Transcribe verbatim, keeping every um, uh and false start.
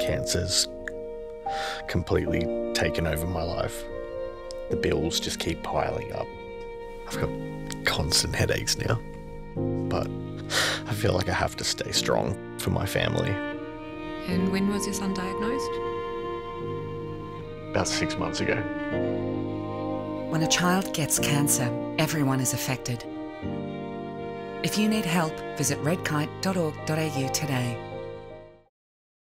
Cancer's completely taken over my life. The bills just keep piling up. I've got constant headaches now, but I feel like I have to stay strong for my family. And when was your son diagnosed? About six months ago. When a child gets cancer, everyone is affected. If you need help, visit redkite dot org dot A U today.